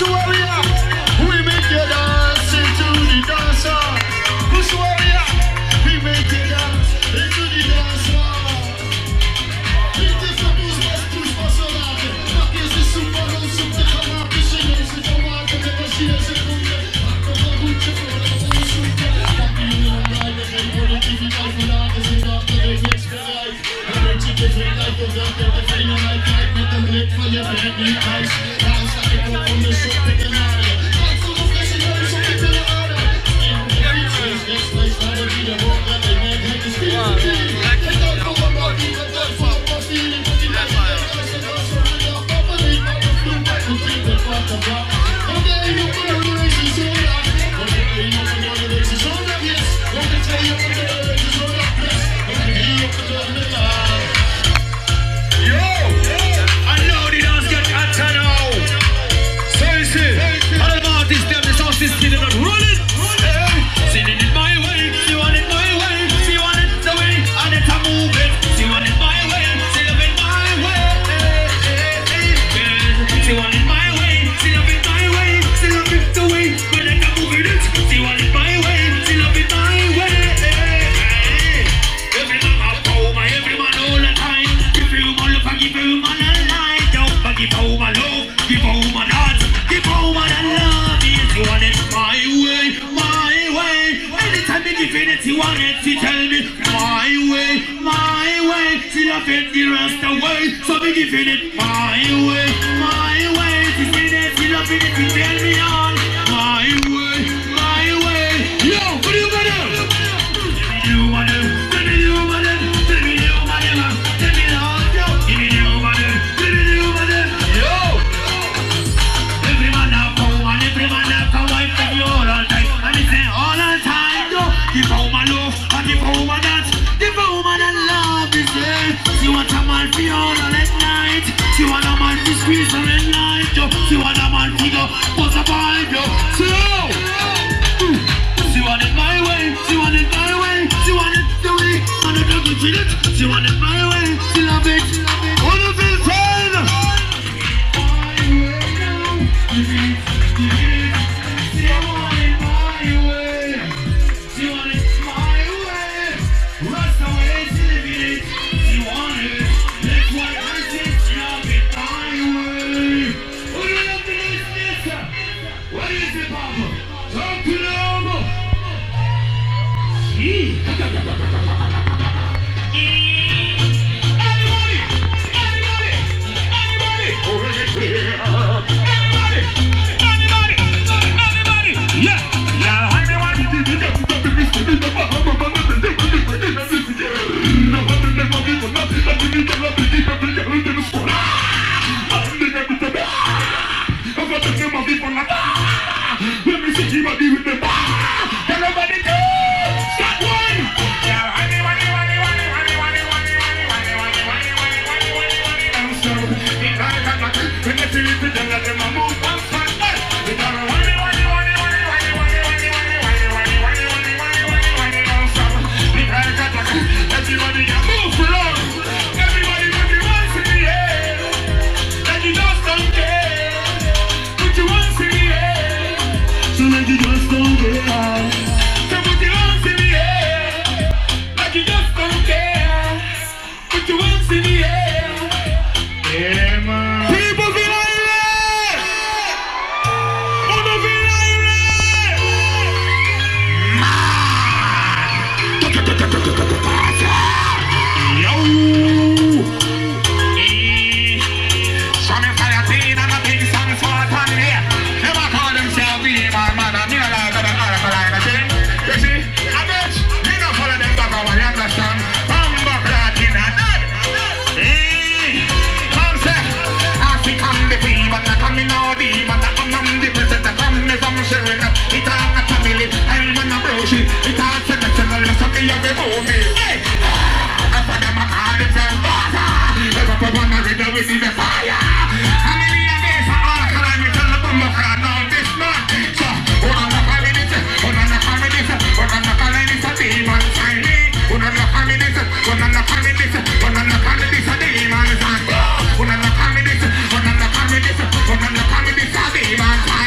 One of the family, this,